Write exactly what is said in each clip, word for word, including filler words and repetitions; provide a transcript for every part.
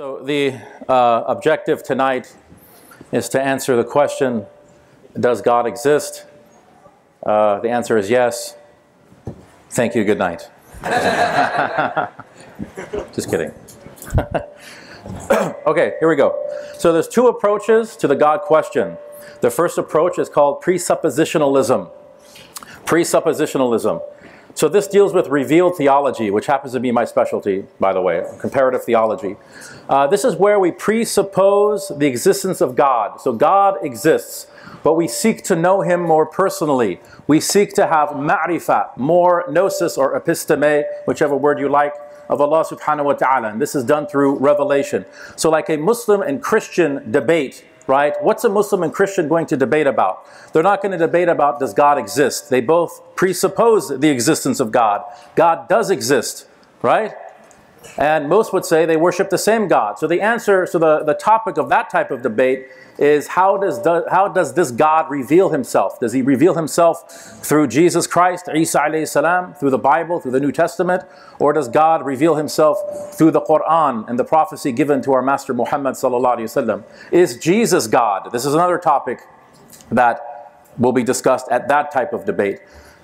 So the uh, objective tonight is to answer the question, does God exist? Uh, the answer is yes. Thank you, good night. Just kidding. Okay, here we go. So there's two approaches to the God question. The first approach is called presuppositionalism. Presuppositionalism. So this deals with revealed theology, which happens to be my specialty, by the way, comparative theology. Uh, this is where we presuppose the existence of God. So God exists, but we seek to know him more personally. We seek to have ma'rifah, more gnosis or episteme, whichever word you like, of Allah subhanahu wa ta'ala. And this is done through revelation. So like a Muslim and Christian debate, right? What's a Muslim and Christian going to debate about? They're not going to debate about does God exist. They both presuppose the existence of God. God does exist, right? And most would say they worship the same God. So the answer, so the, the topic of that type of debate is how does, the, how does this God reveal himself? Does he reveal himself through Jesus Christ, Isa alayhi salam, through the Bible, through the New Testament? Or does God reveal himself through the Quran and the prophecy given to our master Muhammad sallallahu Alaihi Wasallam? Is Jesus God? This is another topic that will be discussed at that type of debate.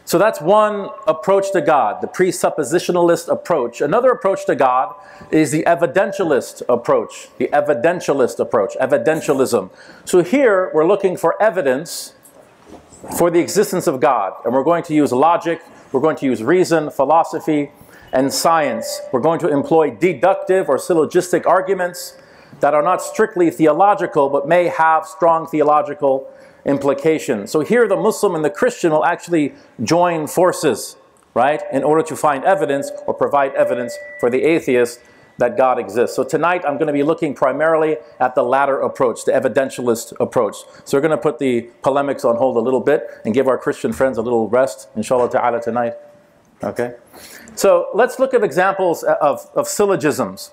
So that's one approach to God, the presuppositionalist approach. Another approach to God is the evidentialist approach, the evidentialist approach, evidentialism. So here we're looking for evidence for the existence of God. And we're going to use logic, we're going to use reason, philosophy, and science. We're going to employ deductive or syllogistic arguments that are not strictly theological, but may have strong theological implication. So here the Muslim and the Christian will actually join forces, right, in order to find evidence or provide evidence for the atheist that God exists. So tonight I'm going to be looking primarily at the latter approach, the evidentialist approach. So we're going to put the polemics on hold a little bit and give our Christian friends a little rest, inshallah ta'ala, tonight. Okay? So let's look at examples of, of syllogisms.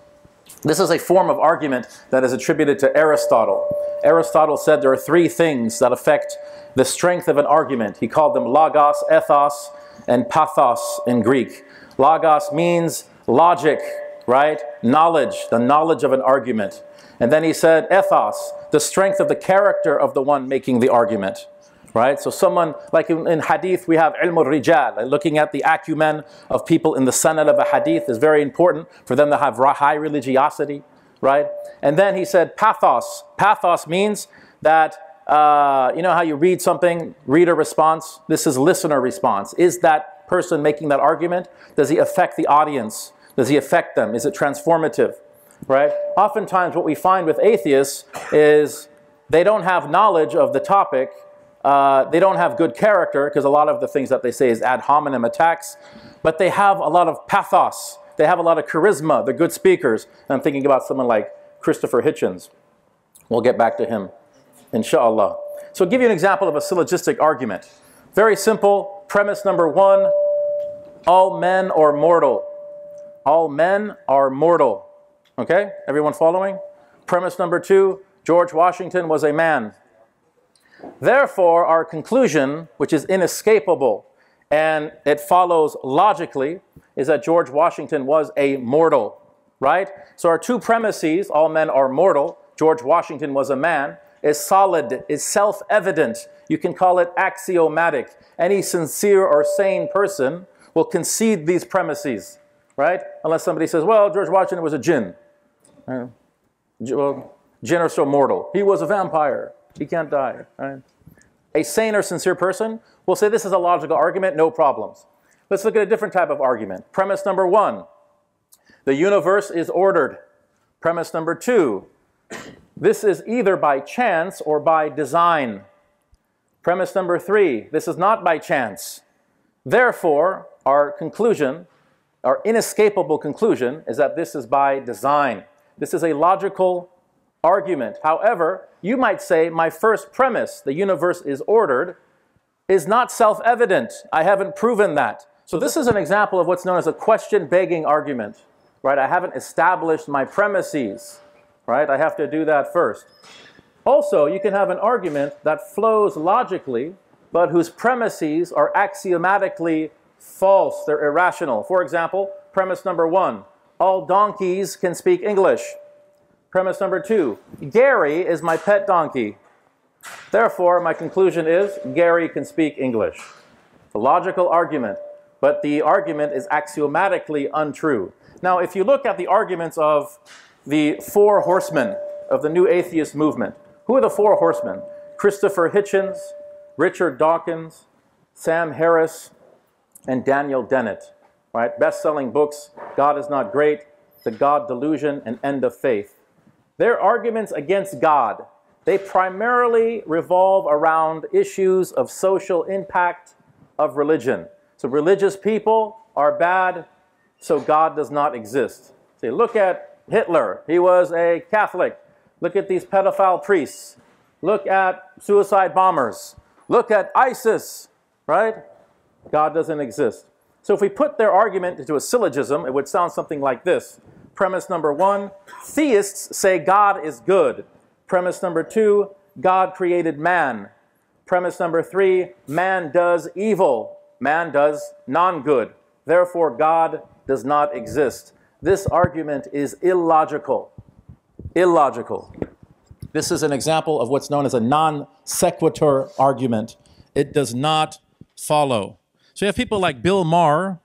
This is a form of argument that is attributed to Aristotle. Aristotle said there are three things that affect the strength of an argument. He called them logos, ethos, and pathos in Greek. Logos means logic, right? Knowledge, the knowledge of an argument. And then he said ethos, the strength of the character of the one making the argument, right? So someone, like in, in hadith, we have ilm al-rijal, like looking at the acumen of people in the sanad of a hadith is very important for them to have high religiosity, right? And then he said pathos. Pathos means that, uh, you know how you read something, reader response? This is listener response. Is that person making that argument? Does he affect the audience? Does he affect them? Is it transformative, right? Oftentimes what we find with atheists is they don't have knowledge of the topic. Uh, they don't have good character because a lot of the things that they say is ad hominem attacks. But they have a lot of pathos. They have a lot of charisma. They're good speakers. And I'm thinking about someone like Christopher Hitchens. We'll get back to him, inshallah. So I'll give you an example of a syllogistic argument. Very simple. Premise number one, all men are mortal. All men are mortal. Okay? Everyone following? Premise number two, George Washington was a man. Therefore, our conclusion, which is inescapable, and it follows logically, is that George Washington was a mortal, right? So our two premises, all men are mortal, George Washington was a man, is solid, is self-evident. You can call it axiomatic. Any sincere or sane person will concede these premises, right? Unless somebody says, well, George Washington was a jinn. Uh, well, jinn are so mortal. He was a vampire. He can't die, right? A sane or sincere person will say this is a logical argument, no problems. Let's look at a different type of argument. Premise number one, the universe is ordered. Premise number two, this is either by chance or by design. Premise number three, this is not by chance. Therefore, our conclusion, our inescapable conclusion, is that this is by design. This is a logical argument. However, you might say my first premise, the universe is ordered, is not self-evident. I haven't proven that. So this is an example of what's known as a question-begging argument, right? I haven't established my premises, right? I have to do that first. Also, you can have an argument that flows logically, but whose premises are axiomatically false. They're irrational. For example, premise number one, all donkeys can speak English. Premise number two, Gary is my pet donkey. Therefore, my conclusion is Gary can speak English. A logical argument, but the argument is axiomatically untrue. Now, if you look at the arguments of the four horsemen of the new atheist movement, who are the four horsemen? Christopher Hitchens, Richard Dawkins, Sam Harris, and Daniel Dennett. Right? Best-selling books, God is Not Great, The God Delusion, and End of Faith. Their arguments against God, they primarily revolve around issues of social impact of religion. So religious people are bad, so God does not exist. See, look at Hitler. He was a Catholic. Look at these pedophile priests. Look at suicide bombers. Look at ISIS, right? God doesn't exist. So if we put their argument into a syllogism, it would sound something like this. Premise number one, theists say God is good. Premise number two, God created man. Premise number three, man does evil. Man does non-good. Therefore, God does not exist. This argument is illogical. Illogical. This is an example of what's known as a non sequitur argument. It does not follow. So you have people like Bill Maher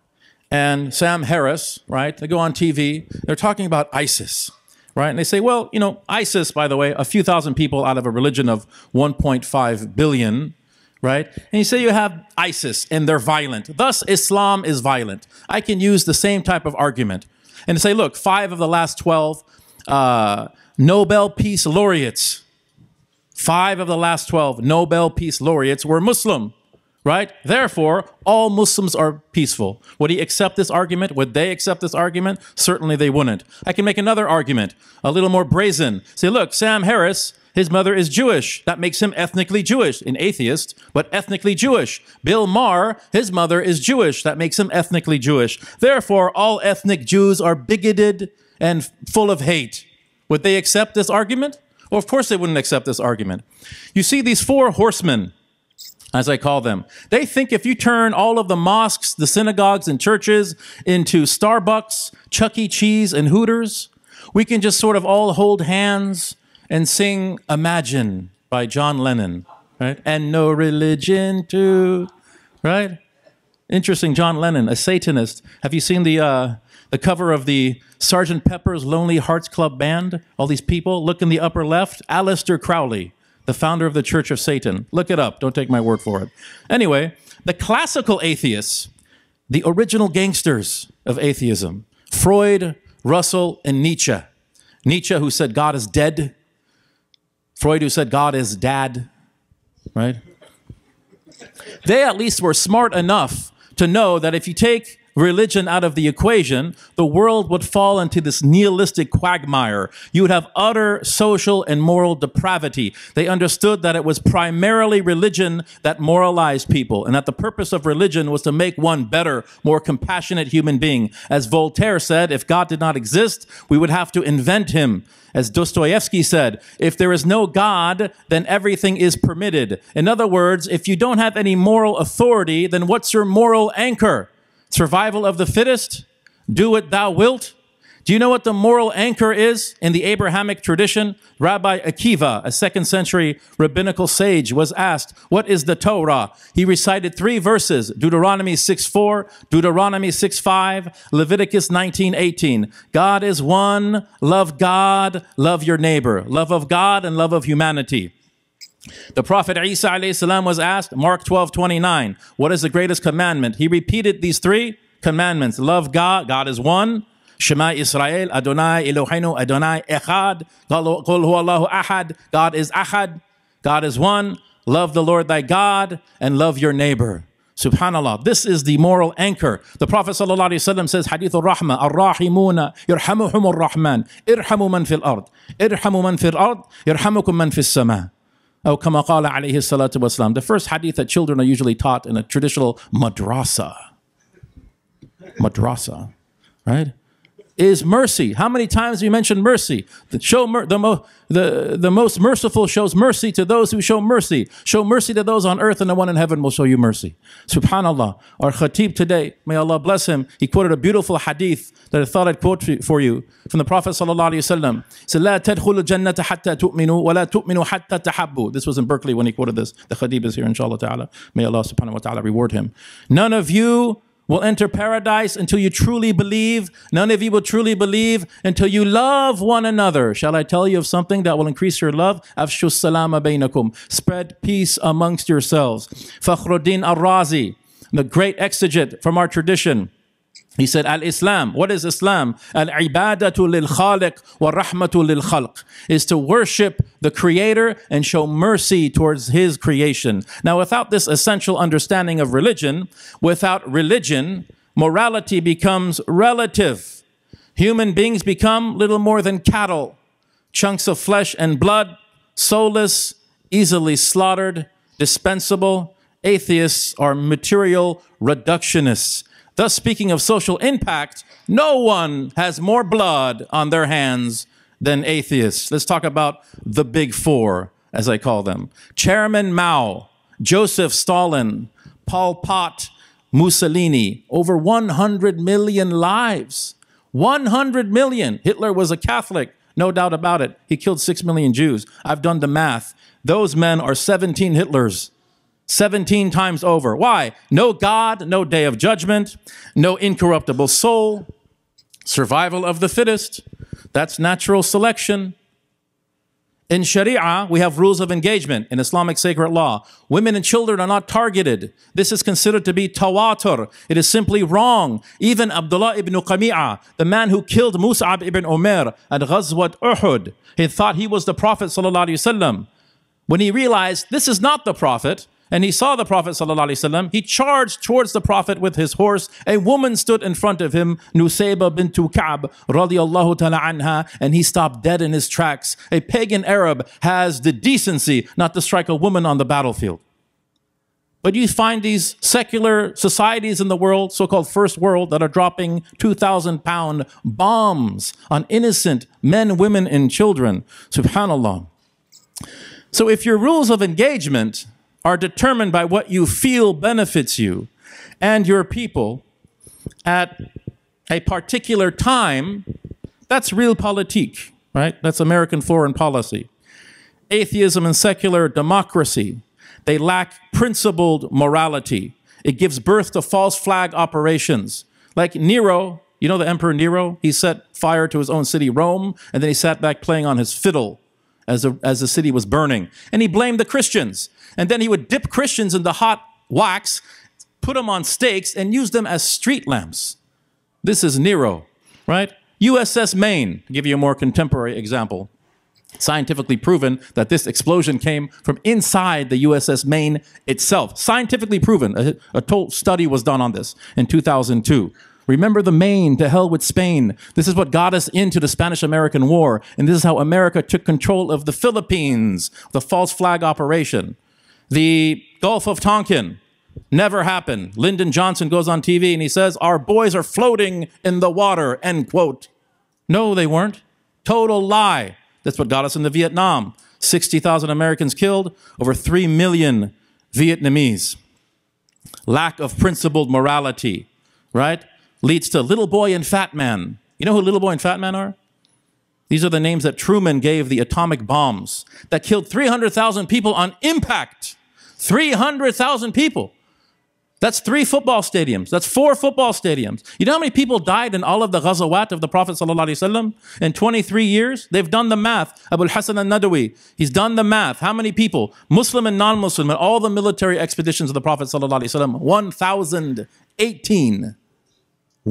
and Sam Harris, right? They go on T V, they're talking about ISIS, right? And they say, well, you know, ISIS, by the way, a few thousand people out of a religion of one point five billion, right? And you say you have ISIS and they're violent. Thus, Islam is violent. I can use the same type of argument and say, look, five of the last twelve uh, Nobel Peace laureates, five of the last twelve Nobel Peace laureates were Muslim. Right? Therefore, all Muslims are peaceful. Would he accept this argument? Would they accept this argument? Certainly they wouldn't. I can make another argument, a little more brazen. Say, look, Sam Harris, his mother is Jewish. That makes him ethnically Jewish, an atheist, but ethnically Jewish. Bill Maher, his mother is Jewish. That makes him ethnically Jewish. Therefore, all ethnic Jews are bigoted and full of hate. Would they accept this argument? Well, of course they wouldn't accept this argument. You see these four horsemen, as I call them. They think if you turn all of the mosques, the synagogues, and churches into Starbucks, Chuck E. Cheese, and Hooters, we can just sort of all hold hands and sing Imagine by John Lennon, right? And no religion too, right? Interesting, John Lennon, a Satanist. Have you seen the, uh, the cover of the Sergeant Pepper's Lonely Hearts Club Band? All these people, look in the upper left, Aleister Crowley, the founder of the Church of Satan. Look it up. Don't take my word for it. Anyway, the classical atheists, the original gangsters of atheism, Freud, Russell, and Nietzsche. Nietzsche, who said God is dead. Freud, who said God is dad, right? They at least were smart enough to know that if you take religion out of the equation, the world would fall into this nihilistic quagmire. You would have utter social and moral depravity. They understood that it was primarily religion that moralized people, and that the purpose of religion was to make one better, more compassionate human being. As Voltaire said, if God did not exist, we would have to invent him. As Dostoevsky said, if there is no God, then everything is permitted. In other words, if you don't have any moral authority, then what's your moral anchor? Survival of the fittest, do what thou wilt. Do you know what the moral anchor is in the Abrahamic tradition? Rabbi Akiva, a second century rabbinical sage, was asked, what is the Torah? He recited three verses, Deuteronomy six four, Deuteronomy six five, Leviticus nineteen eighteen. God is one, love God, love your neighbor. Love of God and love of humanity. The Prophet Isa alayhi salam was asked, Mark twelve twenty-nine, what is the greatest commandment? He repeated these three commandments. Love God, God is one. Shema Israel, Adonai Eloheinu, Adonai Echad. Qul huwallahu ahad, God is ahad. God is one. Love the Lord thy God and love your neighbor. SubhanAllah. This is the moral anchor. The Prophet Sallallahu Alaihi Wasallam says, Hadith al-Rahma, al-Rahimuna, Irhamuhum al-Rahman, Irhamu man fil ard, Irhamu man fil ard, Irhamukum man fil sama. Oh, kama qala alayhi salatu wasalam. The first hadith that children are usually taught in a traditional madrasa. Madrasa, right? is mercy. How many times we mentioned mercy? The, show mer the, mo the, the most merciful shows mercy to those who show mercy. Show mercy to those on earth, and the one in heaven will show you mercy. SubhanAllah. Our khatib today, may Allah bless him, he quoted a beautiful hadith that I thought I'd quote for you from the Prophet Sallallahu Alaihi Wasallam. He said, "La tadkhulu jannata hatta tu'minu, wa la tu'minu hatta tahabbu." This was in Berkeley when he quoted this. The khatib is here, inshallah ta'ala. May Allah subhanahu wa ta'ala reward him. None of you will enter paradise until you truly believe. None of you will truly believe until you love one another. Shall I tell you of something that will increase your love? Afshu salama bainakum. Spread peace amongst yourselves. Fakhruddin Ar-Razi, the great exegete from our tradition, he said, Al-Islam, what is Islam? Al-ibadatu lil-khaliq wa rahmatu lil-khalq, is to worship the Creator and show mercy towards His creation. Now, without this essential understanding of religion, without religion, morality becomes relative. Human beings become little more than cattle, chunks of flesh and blood, soulless, easily slaughtered, dispensable. Atheists are material reductionists. Thus, speaking of social impact, no one has more blood on their hands than atheists. Let's talk about the big four, as I call them. Chairman Mao, Joseph Stalin, Pol Pot, Mussolini, over one hundred million lives. one hundred million. Hitler was a Catholic, no doubt about it. He killed six million Jews. I've done the math. Those men are seventeen Hitlers. seventeen times over. Why? No God, no day of judgment, no incorruptible soul, survival of the fittest. That's natural selection. In Sharia, we have rules of engagement in Islamic sacred law. Women and children are not targeted. This is considered to be tawatur. It is simply wrong. Even Abdullah ibn Qami'ah, the man who killed Mus'ab ibn Umair at Ghazwat Uhud, he thought he was the Prophet Sallallahu Alaihi Wasallam. When he realized this is not the Prophet, and he saw the Prophet ﷺ, he charged towards the Prophet with his horse. A woman stood in front of him, Nusayba bint Ka'b radiallahu ta'ala anha, and he stopped dead in his tracks. A pagan Arab has the decency not to strike a woman on the battlefield. But you find these secular societies in the world, so-called first world, that are dropping two thousand pound bombs on innocent men, women, and children. SubhanAllah. So if your rules of engagement are determined by what you feel benefits you and your people at a particular time, that's real politique, right? That's American foreign policy. Atheism and secular democracy, they lack principled morality. It gives birth to false flag operations. Like Nero, you know the Emperor Nero? He set fire to his own city, Rome, and then he sat back playing on his fiddle as the, as the city was burning. And he blamed the Christians. And then he would dip Christians in the hot wax, put them on stakes, and use them as street lamps. This is Nero, right? U S S Maine, to give you a more contemporary example. Scientifically proven that this explosion came from inside the U S S Maine itself. Scientifically proven. A, a total study was done on this in two thousand two. Remember the Maine, to hell with Spain. This is what got us into the Spanish-American War, and this is how America took control of the Philippines, the false flag operation. The Gulf of Tonkin never happened. Lyndon Johnson goes on T V and he says, our boys are floating in the water, end quote. No, they weren't. Total lie. That's what got us into Vietnam. sixty thousand Americans killed, over three million Vietnamese. Lack of principled morality, right? Leads to Little Boy and Fat Man. You know who Little Boy and Fat Man are? These are the names that Truman gave the atomic bombs that killed three hundred thousand people on impact. three hundred thousand people. That's three football stadiums. That's four football stadiums. You know how many people died in all of the ghazawat of the Prophet ﷺ in twenty-three years? They've done the math. Abul Hassan al-Nadawi, he's done the math. How many people, Muslim and non-Muslim, in all the military expeditions of the Prophet ﷺ? one thousand eighteen.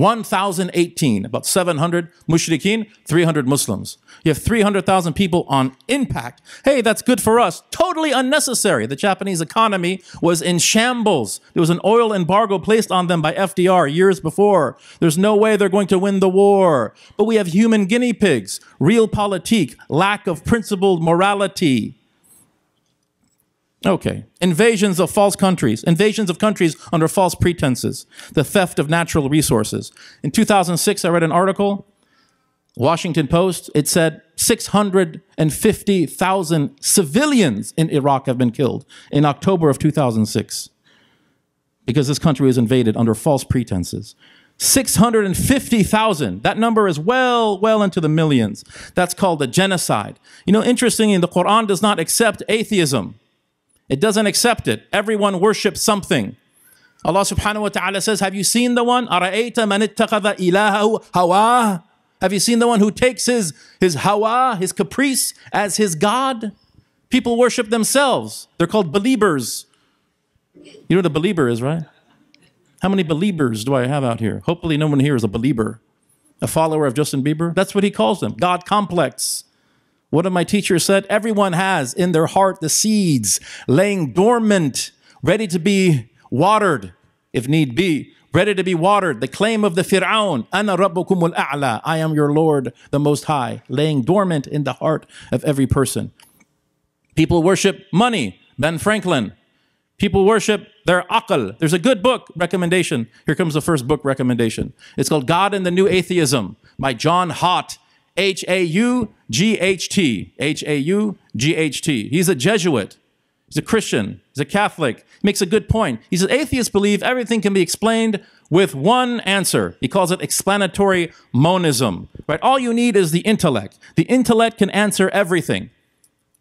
one thousand eighteen, about seven hundred mushrikeen, three hundred Muslims. You have three hundred thousand people on impact. Hey, that's good for us. Totally unnecessary. The Japanese economy was in shambles. There was an oil embargo placed on them by F D R years before. There's no way they're going to win the war. But we have human guinea pigs, real politique, lack of principled morality. Okay. Invasions of false countries. Invasions of countries under false pretenses. The theft of natural resources. In two thousand six, I read an article Washington Post, it said six hundred fifty thousand civilians in Iraq have been killed in October of two thousand six because this country was invaded under false pretenses. six hundred fifty thousand. That number is well, well into the millions. That's called a genocide. You know, interestingly, the Quran does not accept atheism. It doesn't accept it. Everyone worships something. Allah subhanahu wa ta'ala says, have you seen the one? Ara'ayta man ittakhadha ilahahu hawa? Have you seen the one who takes his, his hawa, his caprice, as his God? People worship themselves. They're called believers. You know what a believer is, right? How many believers do I have out here? Hopefully no one here is a believer, a follower of Justin Bieber. That's what he calls them, God complex. One of my teachers said, everyone has in their heart the seeds laying dormant, ready to be watered, if need be, ready to be watered. The claim of the Fir'aun, Ana Rabbukumul A'la, I am your Lord, the Most High, laying dormant in the heart of every person. People worship money, Ben Franklin. People worship their aql. There's a good book recommendation. Here comes the first book recommendation. It's called God and the New Atheism by John Haught, H A U G H T, H A U G H T. He's a Jesuit. He's a Christian. He's a Catholic. He makes a good point. He says atheists believe everything can be explained with one answer. He calls it explanatory monism. Right? All you need is the intellect. The intellect can answer everything.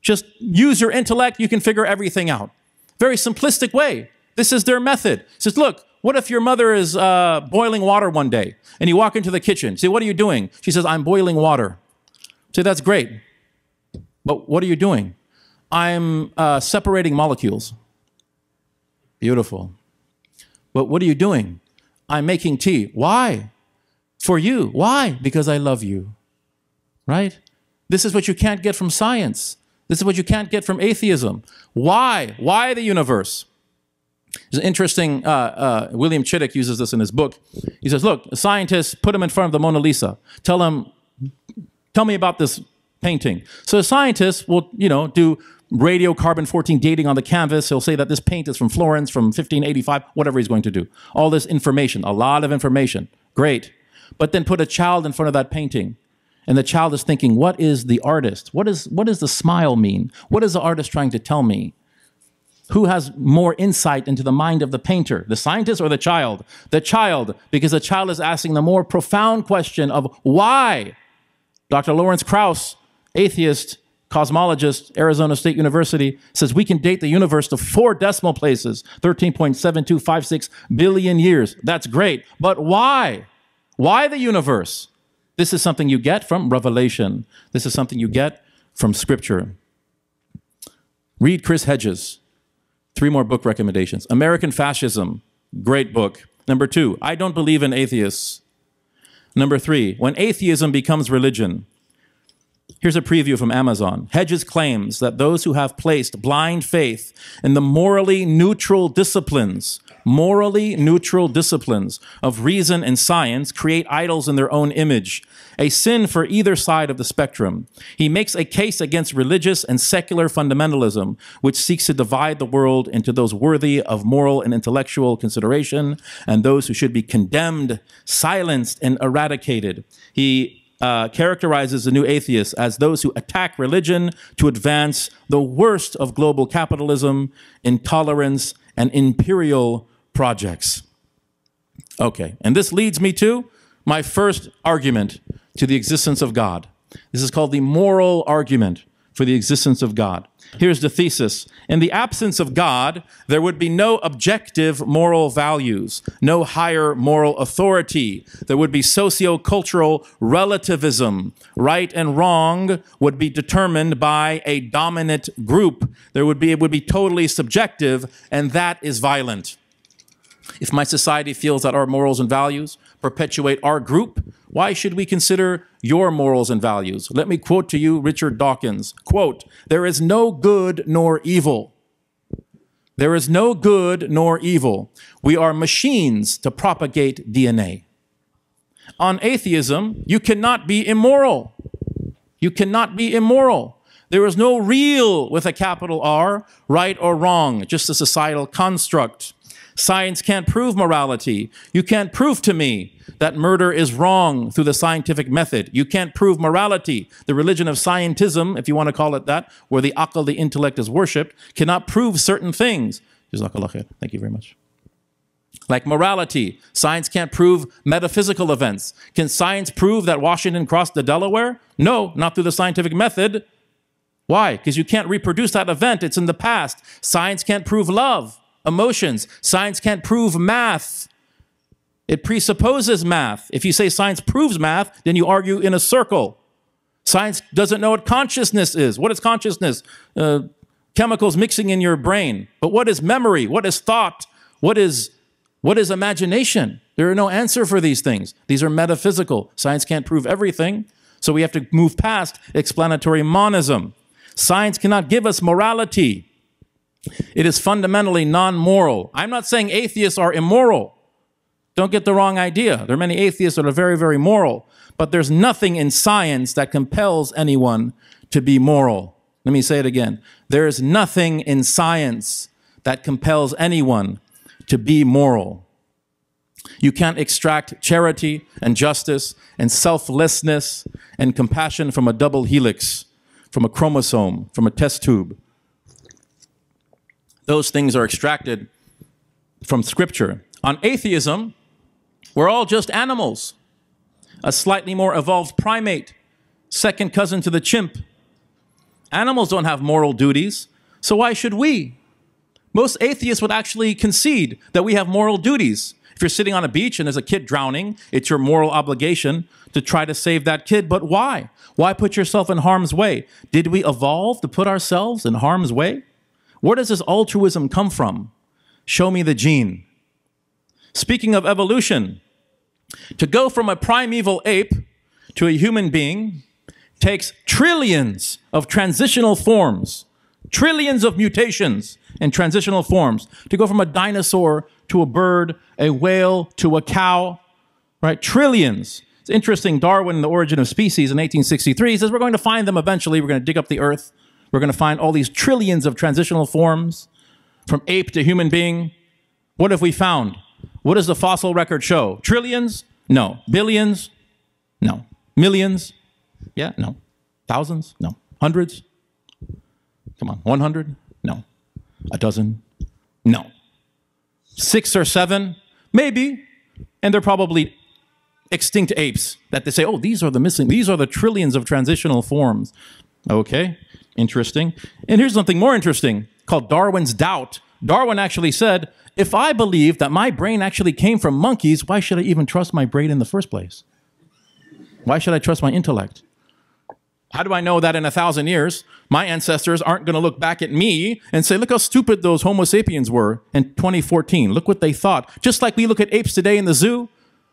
Just use your intellect. You can figure everything out. Very simplistic way. This is their method. It says, look, what if your mother is uh, boiling water one day and you walk into the kitchen? Say, what are you doing? She says, I'm boiling water. Say, that's great. But what are you doing? I'm uh, separating molecules. Beautiful. But what are you doing? I'm making tea. Why? For you. Why? Because I love you. Right? This is what you can't get from science. This is what you can't get from atheism. Why? Why the universe? It's interesting, uh, uh, William Chittick uses this in his book. He says, look, a scientist, put him in front of the Mona Lisa. Tell him, tell me about this painting. So a scientist will, you know, do radiocarbon fourteen dating on the canvas. He'll say that this paint is from Florence, from fifteen eighty-five, whatever he's going to do. All this information, a lot of information. Great. But then put a child in front of that painting. And the child is thinking, what is the artist? What is, what does the smile mean? What is the artist trying to tell me? Who has more insight into the mind of the painter, the scientist or the child? The child, because the child is asking the more profound question of why? Doctor Lawrence Krauss, atheist, cosmologist, Arizona State University, says we can date the universe to four decimal places, thirteen point seven two five six billion years. That's great, but why? Why the universe? This is something you get from revelation. This is something you get from scripture. Read Chris Hedges. Three more book recommendations. American Fascism, great book. Number two, I Don't Believe in Atheists. Number three, When Atheism Becomes Religion. Here's a preview from Amazon. Hedges claims that those who have placed blind faith in the morally neutral disciplines Morally neutral disciplines of reason and science create idols in their own image, a sin for either side of the spectrum. He makes a case against religious and secular fundamentalism, which seeks to divide the world into those worthy of moral and intellectual consideration and those who should be condemned, silenced, and eradicated. He Uh, characterizes the new atheists as those who attack religion to advance the worst of global capitalism, intolerance, and imperial projects. Okay, and this leads me to my first argument to the existence of God. This is called the moral argument for the existence of God. Here's the thesis. In the absence of God, there would be no objective moral values, no higher moral authority. There would be socio-cultural relativism. Right and wrong would be determined by a dominant group. There would be, it would be totally subjective, and that is violent. If my society feels that our morals and values perpetuate our group, why should we consider your morals and values? Let me quote to you Richard Dawkins. Quote, there is no good nor evil. There is no good nor evil. We are machines to propagate D N A. On atheism, you cannot be immoral. You cannot be immoral. There is no real, with a capital R, right or wrong, just a societal construct. Science can't prove morality. You can't prove to me that murder is wrong through the scientific method. You can't prove morality. The religion of scientism, if you want to call it that, where the aql, the intellect, is worshipped, cannot prove certain things. JazakAllah khair. Thank you very much. Like morality, science can't prove metaphysical events. Can science prove that Washington crossed the Delaware? No, not through the scientific method. Why? Because you can't reproduce that event. It's in the past. Science can't prove love, emotions. Science can't prove math. It presupposes math. If you say science proves math, then you argue in a circle. Science doesn't know what consciousness is. What is consciousness? Uh, chemicals mixing in your brain. But what is memory? What is thought? What is... What is imagination? There are no answers for these things. These are metaphysical. Science can't prove everything, so we have to move past explanatory monism. Science cannot give us morality. It is fundamentally non-moral. I'm not saying atheists are immoral. Don't get the wrong idea. There are many atheists that are very, very moral, but there's nothing in science that compels anyone to be moral. Let me say it again. There is nothing in science that compels anyone to be moral. You can't extract charity and justice and selflessness and compassion from a double helix, from a chromosome, from a test tube. Those things are extracted from scripture. On atheism, we're all just animals. A slightly more evolved primate, second cousin to the chimp. Animals don't have moral duties, so why should we? Most atheists would actually concede that we have moral duties. If you're sitting on a beach and there's a kid drowning, it's your moral obligation to try to save that kid. But why? Why put yourself in harm's way? Did we evolve to put ourselves in harm's way? Where does this altruism come from? Show me the gene. Speaking of evolution, to go from a primeval ape to a human being takes trillions of transitional forms, trillions of mutations, in transitional forms, to go from a dinosaur to a bird, a whale to a cow, right? Trillions. It's interesting, Darwin, The Origin of Species in eighteen sixty-three, he says we're going to find them eventually, we're going to dig up the earth, we're going to find all these trillions of transitional forms, from ape to human being. What have we found? What does the fossil record show? Trillions? No. Billions? No. Millions? Yeah, no. Thousands? No. Hundreds? Come on. one hundred? No. A dozen? No. Six or seven? Maybe. And they're probably extinct apes that they say, oh, these are the missing, these are the trillions of transitional forms. Okay, interesting. And here's something more interesting called Darwin's doubt. Darwin actually said, if I believe that my brain actually came from monkeys, why should I even trust my brain in the first place? Why should I trust my intellect? How do I know that in a thousand years, my ancestors aren't going to look back at me and say, look how stupid those Homo sapiens were in twenty fourteen. Look what they thought. Just like we look at apes today in the zoo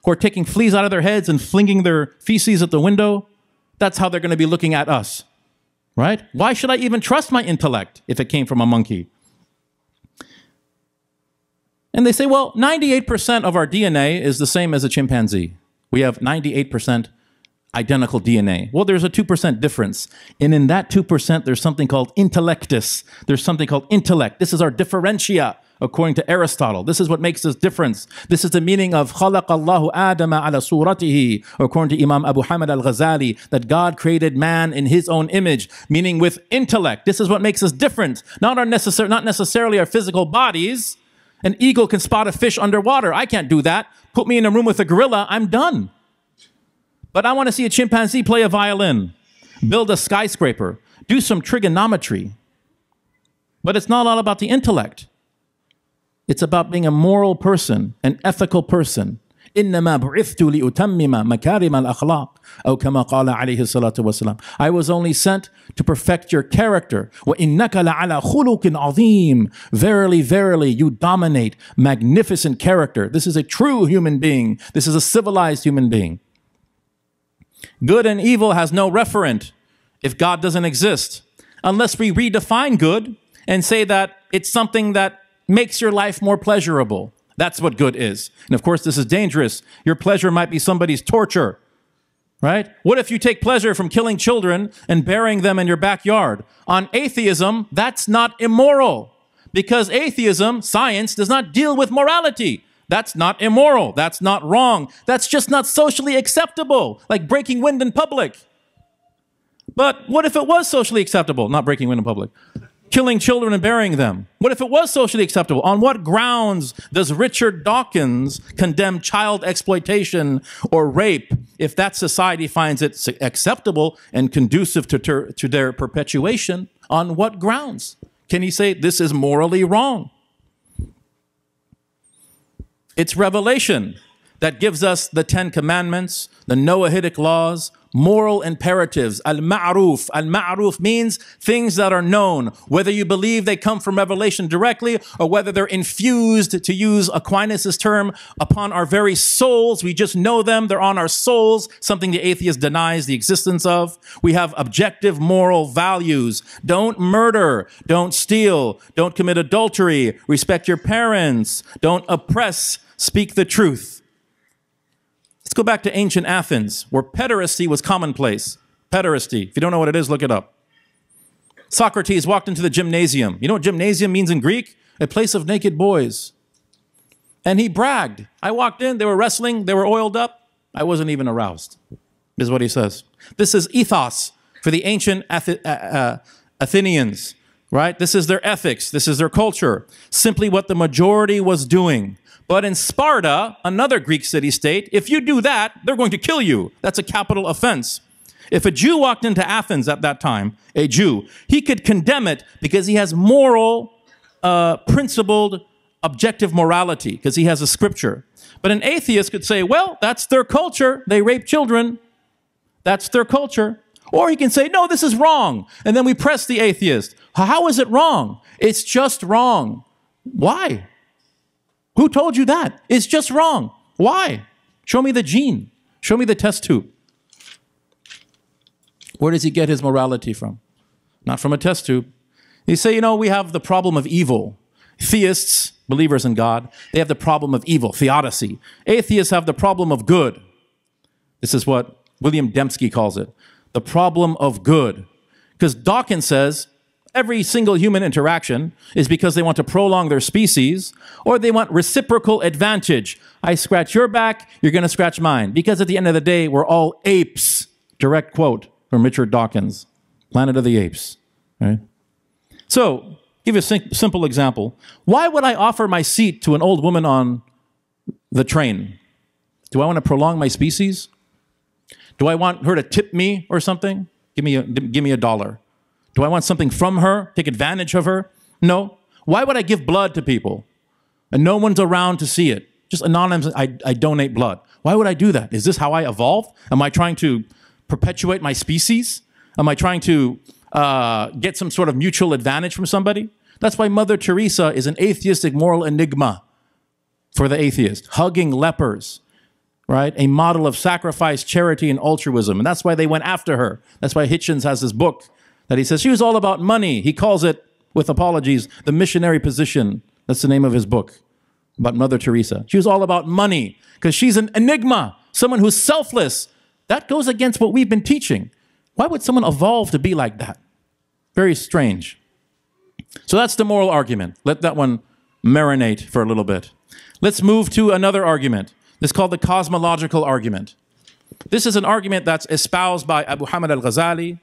who are taking fleas out of their heads and flinging their feces at the window. That's how they're going to be looking at us, right? Why should I even trust my intellect if it came from a monkey? And they say, well, ninety-eight percent of our D N A is the same as a chimpanzee. We have ninety-eight percent identical D N A. Well, there's a two percent difference. And in that two percent, there's something called intellectus. There's something called intellect. This is our differentia, according to Aristotle. This is what makes this difference. This is the meaning of خَلَقَ اللَّهُ آدَمَ عَلَى صُورَتِهِ, according to Imam Abu Hamid al-Ghazali, that God created man in his own image, meaning with intellect. This is what makes us different. Not, our necessar not necessarily our physical bodies. An eagle can spot a fish underwater. I can't do that. Put me in a room with a gorilla, I'm done. But I want to see a chimpanzee play a violin, build a skyscraper, do some trigonometry. But it's not all about the intellect. It's about being a moral person, an ethical person. إِنَّمَا بُعِثْتُ لِأُتَمِّمَ مَكَارِمَ الْأَخْلَاقِ أَوْ كَمَا قَالَ عَلَيْهِ الصَّلَاةُ وَالسَّلَامُ. I was only sent to perfect your character. وَإِنَّكَ لَعَلَى خُلُقٍ عَظِيمٍ. Verily, verily, you dominate magnificent character. This is a true human being. This is a civilized human being. Good and evil has no referent if God doesn't exist, unless we redefine good and say that it's something that makes your life more pleasurable. That's what good is. And of course, this is dangerous. Your pleasure might be somebody's torture, right? What if you take pleasure from killing children and burying them in your backyard? On atheism, that's not immoral. because atheism, science, does not deal with morality. That's not immoral. That's not wrong. That's just not socially acceptable, like breaking wind in public. But what if it was socially acceptable? Not breaking wind in public. Killing children and burying them. What if it was socially acceptable? On what grounds does Richard Dawkins condemn child exploitation or rape if that society finds it acceptable and conducive to, ter to their perpetuation? On what grounds can he say this is morally wrong? It's revelation that gives us the Ten Commandments, the Noahidic laws, moral imperatives, al-ma'ruf. Al-ma'ruf means things that are known, whether you believe they come from revelation directly or whether they're infused, to use Aquinas' term, upon our very souls. We just know them. They're on our souls, something the atheist denies the existence of. We have objective moral values. Don't murder. Don't steal. Don't commit adultery. Respect your parents. Don't oppress. Speak the truth. Let's go back to ancient Athens, where pederasty was commonplace. Pederasty. If you don't know what it is, look it up. Socrates walked into the gymnasium. You know what gymnasium means in Greek? A place of naked boys. And he bragged. I walked in, they were wrestling, they were oiled up. I wasn't even aroused, is what he says. This is ethos for the ancient Ath uh, uh, Athenians, right? This is their ethics. This is their culture. Simply what the majority was doing. But in Sparta, another Greek city-state, if you do that, they're going to kill you. That's a capital offense. If a Jew walked into Athens at that time, a Jew, he could condemn it because he has moral, uh, principled, objective morality, because he has a scripture. But an atheist could say, well, that's their culture. They rape children. That's their culture. Or he can say, no, this is wrong. And then we press the atheist. How is it wrong? It's just wrong. Why? Who told you that? It's just wrong. Why? Show me the gene. Show me the test tube. Where does he get his morality from? Not from a test tube. They say, you know, we have the problem of evil. Theists, believers in God, they have the problem of evil, theodicy. Atheists have the problem of good. This is what William Dembski calls it, the problem of good. Because Dawkins says, every single human interaction is because they want to prolong their species, or they want reciprocal advantage. I scratch your back, you're going to scratch mine. Because at the end of the day, we're all apes. Direct quote from Richard Dawkins, Planet of the Apes. Right? So, give you a sim simple example. Why would I offer my seat to an old woman on the train? Do I want to prolong my species? Do I want her to tip me or something? Give me a, give me a dollar. Do I want something from her, take advantage of her? No. Why would I give blood to people and no one's around to see it? Just anonymous, I, I donate blood. Why would I do that? Is this how I evolve? Am I trying to perpetuate my species? Am I trying to uh, get some sort of mutual advantage from somebody? That's why Mother Teresa is an atheistic moral enigma for the atheist, hugging lepers, right? A model of sacrifice, charity, and altruism. And that's why they went after her. That's why Hitchens has this book that he says she was all about money. He calls it, with apologies, The Missionary Position. That's the name of his book about Mother Teresa. She was all about money because she's an enigma, someone who's selfless. That goes against what we've been teaching. Why would someone evolve to be like that? Very strange. So that's the moral argument. Let that one marinate for a little bit. Let's move to another argument. It's called the cosmological argument. This is an argument that's espoused by Abu Hamid al-Ghazali,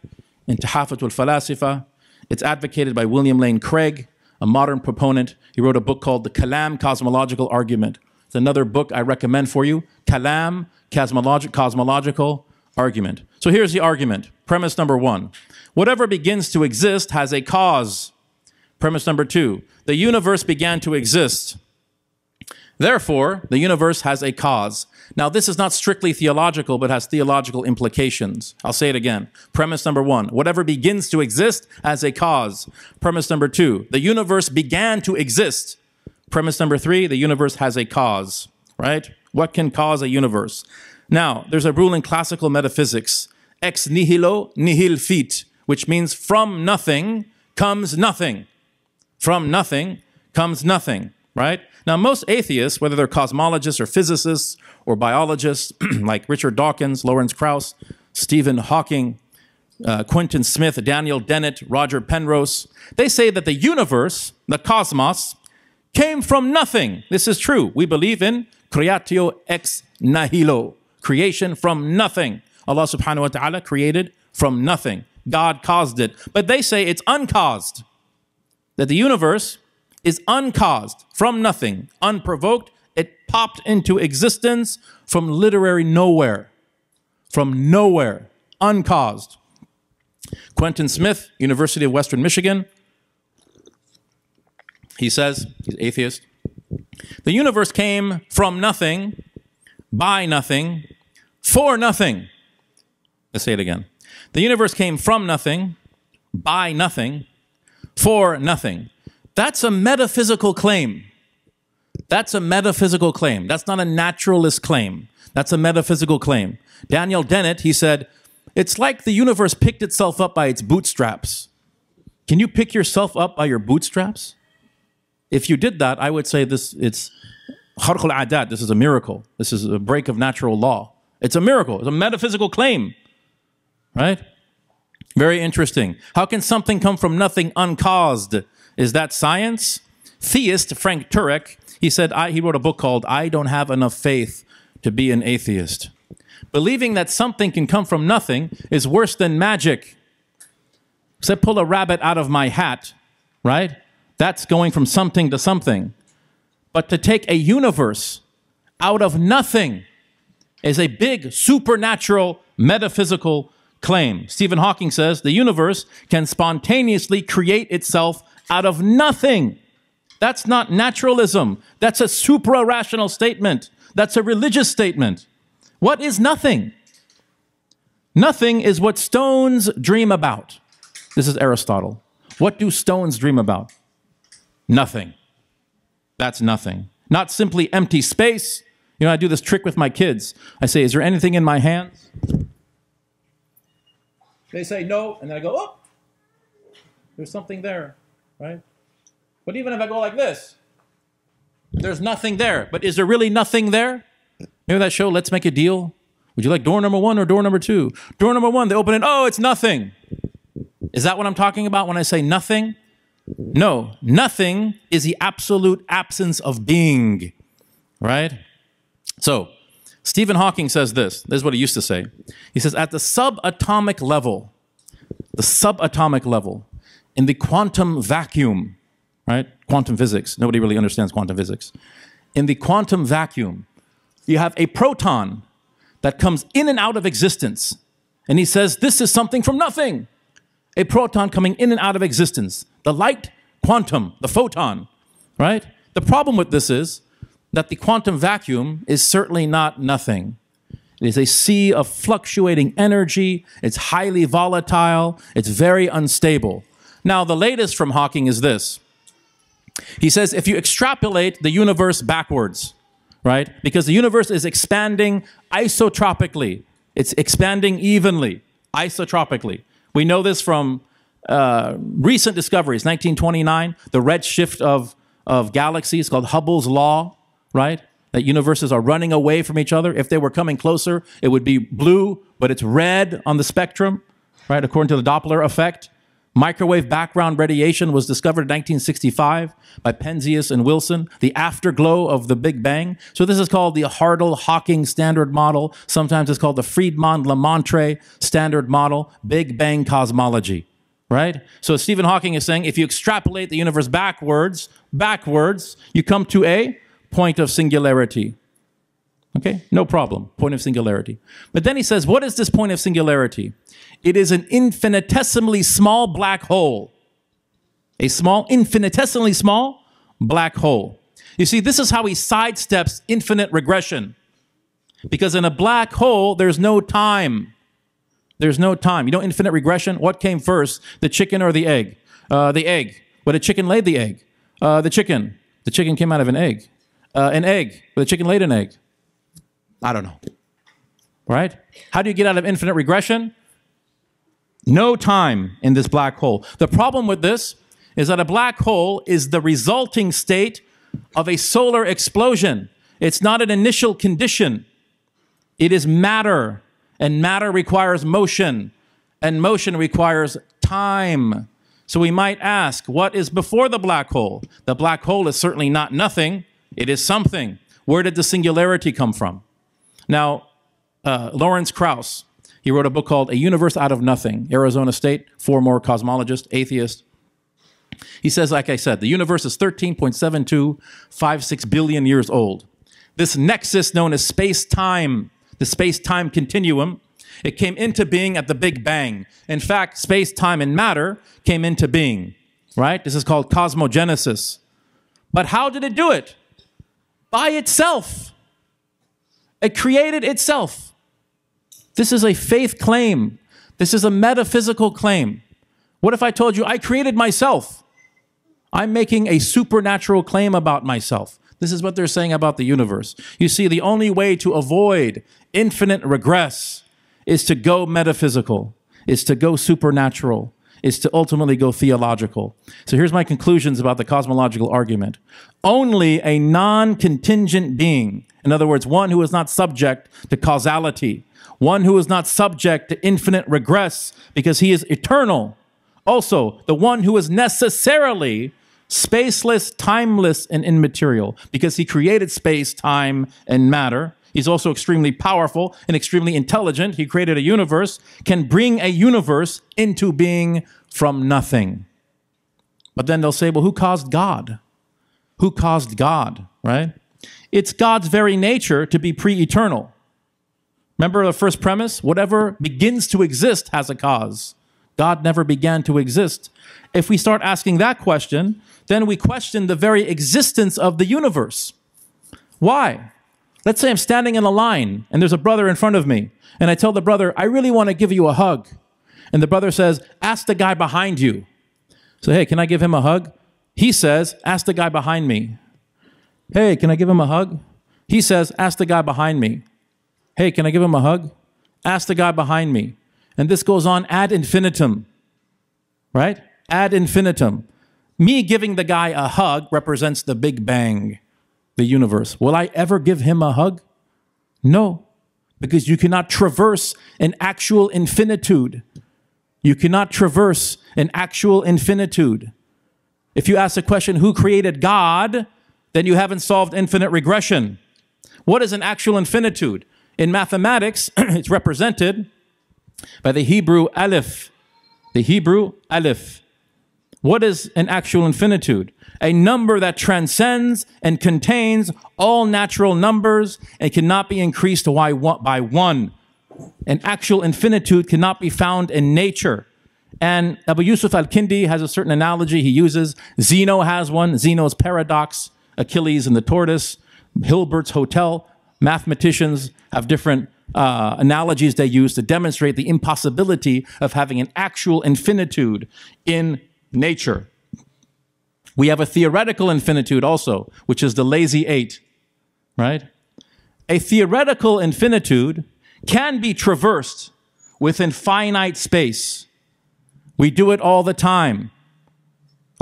in Tahafut al-Falasifa. It's advocated by William Lane Craig, a modern proponent. He wrote a book called The Kalam Cosmological Argument. It's another book I recommend for you, Kalam Cosmologic, Cosmological Argument. So here's the argument. Premise number one, whatever begins to exist has a cause. Premise number two, the universe began to exist. Therefore, the universe has a cause. Now, this is not strictly theological, but has theological implications. I'll say it again. Premise number one, whatever begins to exist has a cause. Premise number two, the universe began to exist. Premise number three, the universe has a cause, right? What can cause a universe? Now, there's a rule in classical metaphysics, ex nihilo nihil fit, which means from nothing comes nothing. From nothing comes nothing, right? Now, most atheists, whether they're cosmologists or physicists or biologists, like Richard Dawkins, Lawrence Krauss, Stephen Hawking, uh, Quentin Smith, Daniel Dennett, Roger Penrose, they say that the universe, the cosmos, came from nothing. This is true. We believe in creatio ex nihilo, creation from nothing. Allah subhanahu wa ta'ala created from nothing. God caused it. But they say it's uncaused, that the universe is uncaused, from nothing, unprovoked. It popped into existence from literary nowhere, from nowhere, uncaused. Quentin Smith, University of Western Michigan, he says, he's atheist, the universe came from nothing, by nothing, for nothing. Let's say it again. The universe came from nothing, by nothing, for nothing. That's a metaphysical claim. That's a metaphysical claim. That's not a naturalist claim. That's a metaphysical claim. Daniel Dennett, he said, it's like the universe picked itself up by its bootstraps. Can you pick yourself up by your bootstraps? If you did that, I would say this, it's kharqul adat. This is a miracle. This is a break of natural law. It's a miracle. It's a metaphysical claim, right? Very interesting. How can something come from nothing uncaused? Is that science? Theist Frank Turek, he said, I, he wrote a book called I Don't Have Enough Faith to Be an Atheist. Believing that something can come from nothing is worse than magic. So pull a rabbit out of my hat, right? That's going from something to something. But to take a universe out of nothing is a big supernatural metaphysical claim. Stephen Hawking says the universe can spontaneously create itself out of nothing. That's not naturalism. That's a supra-rational statement. That's a religious statement. What is nothing? Nothing is what stones dream about. This is Aristotle. What do stones dream about? Nothing. That's nothing. Not simply empty space. You know, I do this trick with my kids. I say, is there anything in my hands? They say no, and then I go, oh, there's something there, right? But even if I go like this, there's nothing there. But is there really nothing there? Remember that show, Let's Make a Deal? Would you like door number one or door number two? Door number one, they open it, oh, it's nothing. Is that what I'm talking about when I say nothing? No, nothing is the absolute absence of being, right? So, Stephen Hawking says this. This is what he used to say. He says, at the subatomic level, the subatomic level, in the quantum vacuum, right? Quantum physics. Nobody really understands quantum physics. In the quantum vacuum, you have a proton that comes in and out of existence. And he says, this is something from nothing. A proton coming in and out of existence. The light quantum, the photon, right? The problem with this is that the quantum vacuum is certainly not nothing. It is a sea of fluctuating energy. It's highly volatile. It's very unstable. Now, the latest from Hawking is this. He says, if you extrapolate the universe backwards, right? Because the universe is expanding isotropically. It's expanding evenly, isotropically. We know this from uh, recent discoveries. nineteen twenty-nine, the redshift of, of galaxies called Hubble's law, right? That universes are running away from each other. If they were coming closer, it would be blue, but it's red on the spectrum, right? According to the Doppler effect. Microwave background radiation was discovered in nineteen sixty-five by Penzias and Wilson, the afterglow of the Big Bang. So this is called the Hartle-Hawking standard model. Sometimes it's called the Friedman-Lamontre standard model, Big Bang cosmology, right? So Stephen Hawking is saying if you extrapolate the universe backwards, backwards, you come to a point of singularity. Okay, no problem, point of singularity. But then he says, what is this point of singularity? It is an infinitesimally small black hole. A small, infinitesimally small black hole. You see, this is how he sidesteps infinite regression. Because in a black hole, there's no time. There's no time. You know infinite regression? What came first, the chicken or the egg? Uh, the egg. But a chicken laid the egg. Uh, the chicken. The chicken came out of an egg. Uh, an egg. But the chicken laid an egg. I don't know, right? How do you get out of infinite regression? No time in this black hole. The problem with this is that a black hole is the resulting state of a solar explosion. It's not an initial condition. It is matter, and matter requires motion. and motion requires time. So we might ask, what is before the black hole? The black hole is certainly not nothing. It is something. Where did the singularity come from? Now, uh, Lawrence Krauss, he wrote a book called A Universe Out of Nothing, Arizona State, former cosmologist, atheist. He says, like I said, the universe is thirteen point seven two five six billion years old. This nexus known as space-time, the space-time continuum, it came into being at the Big Bang. In fact, space, time, and matter came into being, right? This is called cosmogenesis. But how did it do it? By itself. It created itself. This is a faith claim. This is a metaphysical claim. What if I told you I created myself? I'm making a supernatural claim about myself. This is what they're saying about the universe. You see, the only way to avoid infinite regress is to go metaphysical, is to go supernatural, is to ultimately go theological. So here's my conclusions about the cosmological argument. Only a non-contingent being, in other words, one who is not subject to causality, one who is not subject to infinite regress because he is eternal, also the one who is necessarily spaceless, timeless, and immaterial because he created space, time, and matter. He's also extremely powerful and extremely intelligent. He created a universe, can bring a universe into being from nothing. But then they'll say, well, who caused God? Who caused God, right? It's God's very nature to be pre-eternal. Remember the first premise? Whatever begins to exist has a cause. God never began to exist. If we start asking that question, then we question the very existence of the universe. Why? Let's say I'm standing in a line and there's a brother in front of me and I tell the brother, I really want to give you a hug. And the brother says, ask the guy behind you. So, hey, can I give him a hug? He says, ask the guy behind me. Hey, can I give him a hug? He says, ask the guy behind me. Hey, can I give him a hug? Ask the guy behind me. And this goes on ad infinitum, right? Ad infinitum. Me giving the guy a hug represents the Big Bang, the universe. Will I ever give him a hug? No, because you cannot traverse an actual infinitude. You cannot traverse an actual infinitude. If you ask the question, who created God? Then you haven't solved infinite regression. What is an actual infinitude? In mathematics, it's represented by the Hebrew aleph. The Hebrew aleph. What is an actual infinitude? A number that transcends and contains all natural numbers and cannot be increased by one. An actual infinitude cannot be found in nature. And Abu Yusuf al-Kindi has a certain analogy he uses. Zeno has one, Zeno's paradox, Achilles and the tortoise, Hilbert's hotel. Mathematicians have different Uh, analogies they use to demonstrate the impossibility of having an actual infinitude in nature. We have a theoretical infinitude also, which is the lazy eight, right? A theoretical infinitude can be traversed within finite space. We do it all the time.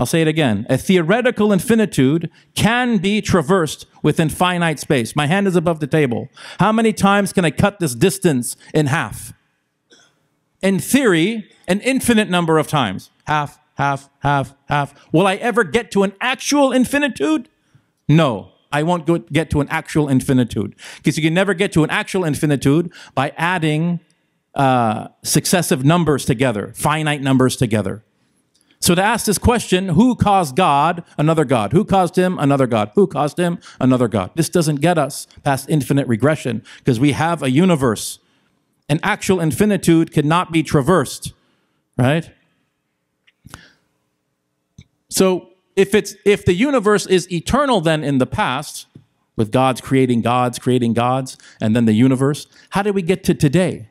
I'll say it again. A theoretical infinitude can be traversed within finite space. My hand is above the table. How many times can I cut this distance in half? In theory, an infinite number of times. Half, half, half, half. Will I ever get to an actual infinitude? No, I won't go get to an actual infinitude. Because you can never get to an actual infinitude by adding uh, successive numbers together, finite numbers together. So to ask this question, who caused God? Another God. Who caused him? Another God. Who caused him? Another God. This doesn't get us past infinite regression because we have a universe. An actual infinitude cannot be traversed, right? So if, it's, if the universe is eternal then in the past, with gods creating gods, creating gods, and then the universe, how did we get to today?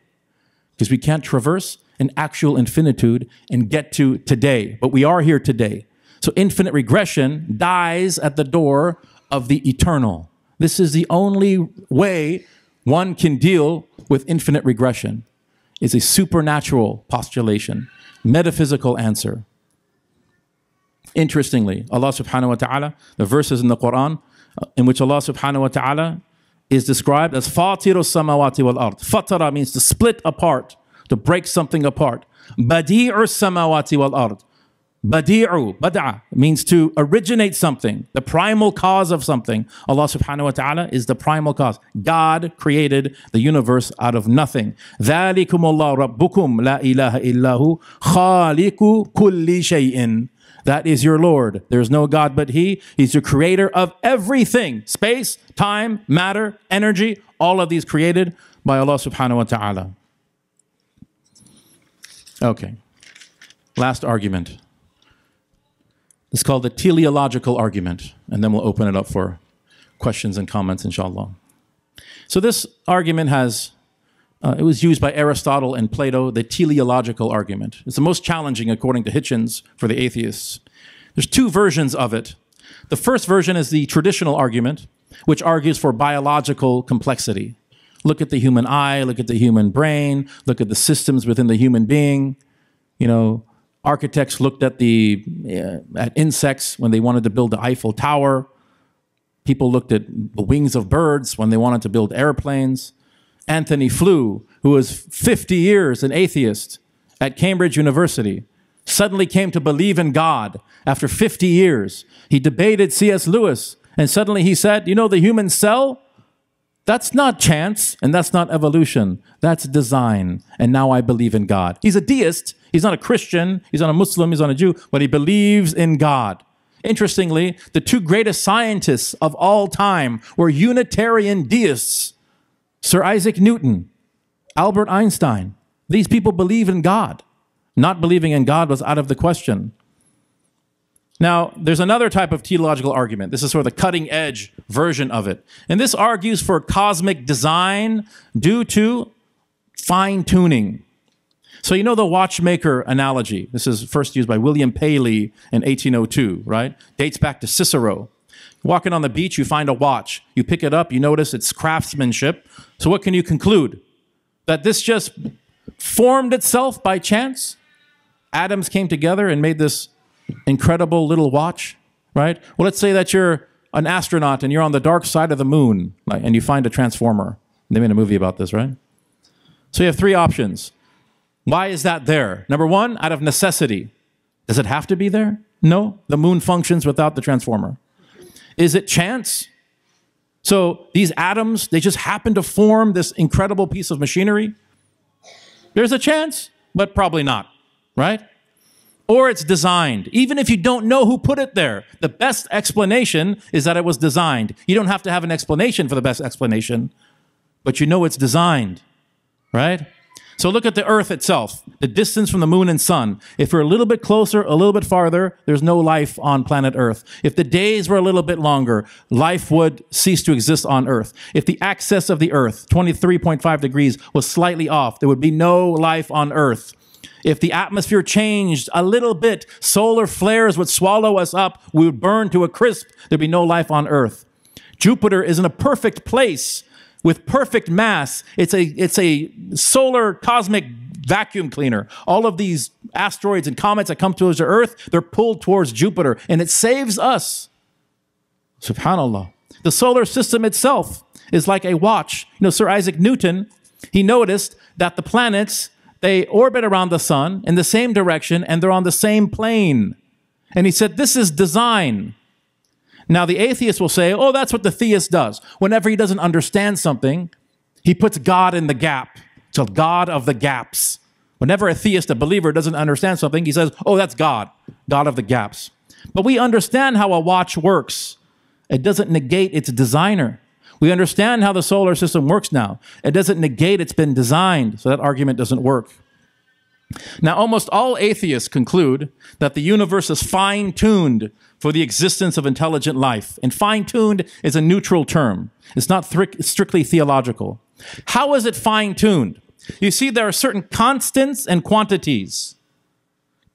Because we can't traverse an actual infinitude and get to today. But we are here today. So infinite regression dies at the door of the eternal. This is the only way one can deal with infinite regression. It's a supernatural postulation, metaphysical answer. Interestingly, Allah subhanahu wa ta'ala, the verses in the Quran in which Allah subhanahu wa ta'ala is described as Fatiru samawati wal ard. Fatara means to split apart, to break something apart. Badi'u samawati wal ard. Badi'u, bad'a, means to originate something, the primal cause of something. Allah subhanahu wa ta'ala is the primal cause. God created the universe out of nothing. ذَلِكُمُ اللَّهُ رَبُّكُمْ لَا إِلَهَ إِلَّا هُ خَالِقُ كُلِّ شَيْءٍ. That is your Lord. There is no God but He. He's the creator of everything. Space, time, matter, energy, all of these created by Allah subhanahu wa ta'ala. Okay. Last argument. It's called the teleological argument. And then we'll open it up for questions and comments, inshallah. So this argument has, uh, it was used by Aristotle and Plato, the teleological argument. It's the most challenging, according to Hitchens, for the atheists. There's two versions of it. The first version is the traditional argument, which argues for biological complexity. Look at the human eye, look at the human brain, look at the systems within the human being, you know. Architects looked at the uh, at insects when they wanted to build the Eiffel Tower. People looked at the wings of birds when they wanted to build airplanes. Anthony Flew, who was fifty years an atheist at Cambridge University, suddenly came to believe in God after fifty years. He debated C S Lewis, and suddenly he said, you know, the human cell? That's not chance, and that's not evolution. That's design, and now I believe in God. He's a deist. He's not a Christian. He's not a Muslim. He's not a Jew, but he believes in God. Interestingly, the two greatest scientists of all time were Unitarian deists, Sir Isaac Newton, Albert Einstein. These people believe in God. Not believing in God was out of the question. Now, there's another type of teleological argument. This is sort of the cutting-edge version of it. And this argues for cosmic design due to fine-tuning. So you know the watchmaker analogy. This is first used by William Paley in eighteen oh two, right? Dates back to Cicero. Walking on the beach, you find a watch. You pick it up, you notice it's craftsmanship. So what can you conclude? That this just formed itself by chance? Atoms came together and made this incredible little watch, right? Well, let's say that you're an astronaut and you're on the dark side of the moon and you find a transformer. They made a movie about this, right? So you have three options. Why is that there? Number one, out of necessity. Does it have to be there? No. The moon functions without the transformer. Is it chance? So these atoms, they just happen to form this incredible piece of machinery? There's a chance, but probably not, right? Or it's designed. Even if you don't know who put it there, the best explanation is that it was designed. You don't have to have an explanation for the best explanation, but you know it's designed, right? So look at the Earth itself, the distance from the moon and sun. If we're a little bit closer, a little bit farther, there's no life on planet Earth. If the days were a little bit longer, life would cease to exist on Earth. If the axis of the Earth, twenty-three point five degrees, was slightly off, there would be no life on Earth. If the atmosphere changed a little bit, solar flares would swallow us up, we would burn to a crisp, there'd be no life on Earth. Jupiter is in a perfect place with perfect mass. It's a, it's a solar cosmic vacuum cleaner. All of these asteroids and comets that come towards the Earth, they're pulled towards Jupiter, and it saves us. SubhanAllah. The solar system itself is like a watch. You know, Sir Isaac Newton, he noticed that the planets, they orbit around the sun in the same direction, and they're on the same plane. And he said, this is design. Now, the atheist will say, oh, that's what the theist does. Whenever he doesn't understand something, he puts God in the gap. It's a God of the gaps. Whenever a theist, a believer, doesn't understand something, he says, oh, that's God, God of the gaps. But we understand how a watch works. It doesn't negate its designer. We understand how the solar system works now. It doesn't negate it's been designed, so that argument doesn't work. Now, almost all atheists conclude that the universe is fine-tuned for the existence of intelligent life. And fine-tuned is a neutral term. It's not strictly theological. How is it fine-tuned? You see, there are certain constants and quantities.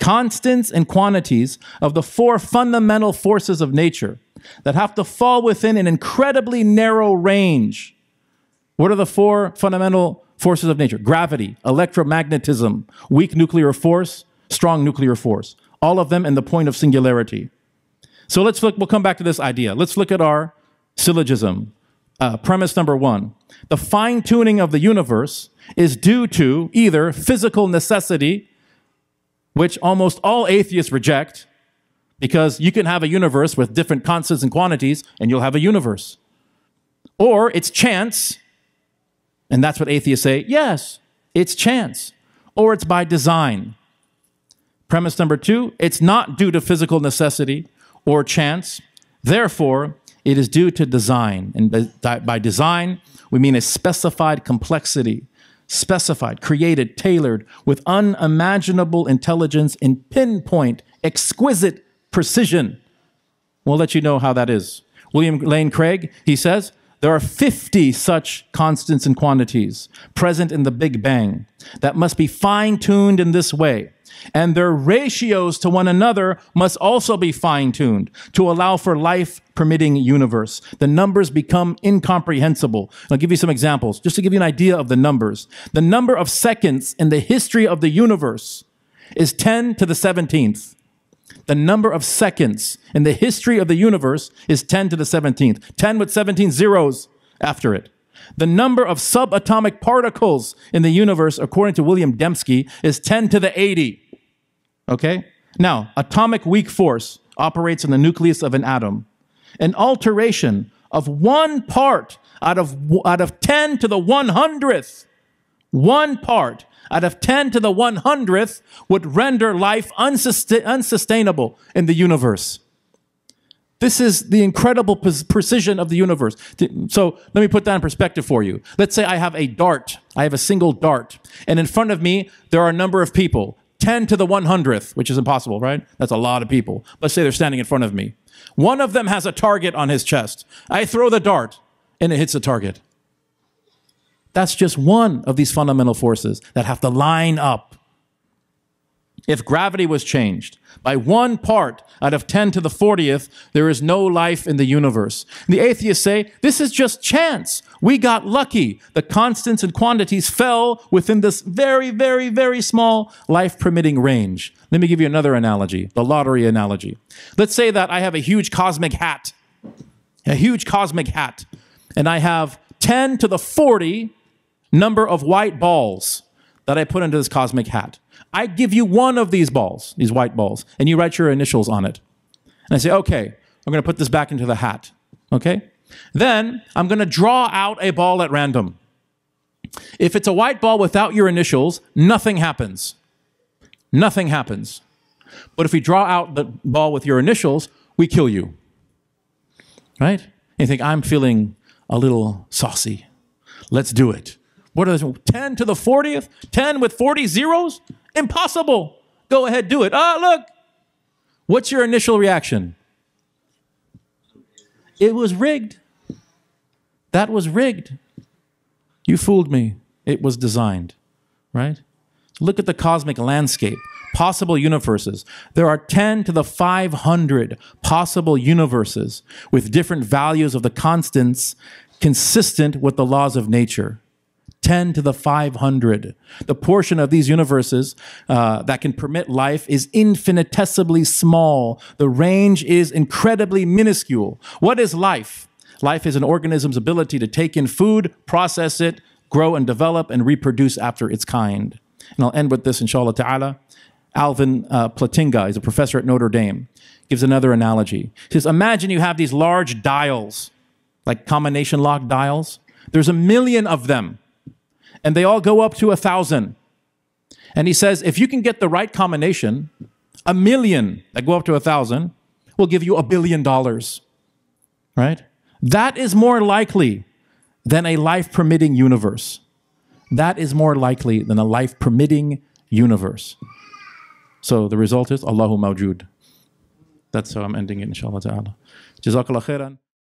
Constants and quantities of the four fundamental forces of nature that have to fall within an incredibly narrow range. What are the four fundamental forces of nature? Gravity, electromagnetism, weak nuclear force, strong nuclear force. All of them in the point of singularity. So let's look, we'll come back to this idea. Let's look at our syllogism. Uh, premise number one, the fine-tuning of the universe is due to either physical necessity, which almost all atheists reject, because you can have a universe with different constants and quantities, and you'll have a universe. Or it's chance, and that's what atheists say, yes, it's chance. Or it's by design. Premise number two, it's not due to physical necessity or chance. Therefore, it is due to design. And by design, we mean a specified complexity, specified, created, tailored, with unimaginable intelligence and pinpoint, exquisite precision. We'll let you know how that is. William Lane Craig, he says, there are fifty such constants and quantities present in the Big Bang that must be fine-tuned in this way, and their ratios to one another must also be fine-tuned to allow for life-permitting universe. The numbers become incomprehensible. I'll give you some examples, just to give you an idea of the numbers. The number of seconds in the history of the universe is ten to the seventeenth. The number of seconds in the history of the universe is ten to the seventeenth. ten with seventeen zeros after it. The number of subatomic particles in the universe, according to William Dembski, is ten to the eighty. Okay? Now, atomic weak force operates in the nucleus of an atom. An alteration of one part out of, out of ten to the one hundredth, one part out of ten to the one hundredth would render life unsustain unsustainable in the universe. This is the incredible precision of the universe. So let me put that in perspective for you. Let's say I have a dart. I have a single dart. And in front of me, there are a number of people. ten to the one hundredth, which is impossible, right? That's a lot of people. Let's say they're standing in front of me. One of them has a target on his chest. I throw the dart, and it hits the target. That's just one of these fundamental forces that have to line up. If gravity was changed by one part out of ten to the fortieth, there is no life in the universe. And the atheists say, this is just chance. We got lucky. The constants and quantities fell within this very, very, very small life-permitting range. Let me give you another analogy, the lottery analogy. Let's say that I have a huge cosmic hat, a huge cosmic hat, and I have ten to the forty number of white balls that I put into this cosmic hat. I give you one of these balls, these white balls, and you write your initials on it. And I say, okay, I'm going to put this back into the hat, okay? Then I'm going to draw out a ball at random. If it's a white ball without your initials, nothing happens. Nothing happens. But if we draw out the ball with your initials, we kill you, right? And you think, I'm feeling a little saucy. Let's do it. What are those? ten to the fortieth? ten with forty zeros? Impossible. Go ahead, do it. Ah, look. What's your initial reaction? It was rigged. That was rigged. You fooled me. It was designed, right? Look at the cosmic landscape. Possible universes. There are ten to the five hundred possible universes with different values of the constants consistent with the laws of nature. ten to the five hundred. The portion of these universes uh, that can permit life is infinitesimally small. The range is incredibly minuscule. What is life? Life is an organism's ability to take in food, process it, grow and develop, and reproduce after its kind. And I'll end with this, inshallah ta'ala. Alvin uh, Plantinga, he's a professor at Notre Dame, gives another analogy. He says, imagine you have these large dials, like combination lock dials. There's a million of them. And they all go up to a thousand. And he says, if you can get the right combination, a million that go up to a thousand will give you a billion dollars, right? That is more likely than a life-permitting universe. That is more likely than a life-permitting universe. So the result is, Allahu mawjood. That's how I'm ending it, inshallah ta'ala. Jazakallah khairan.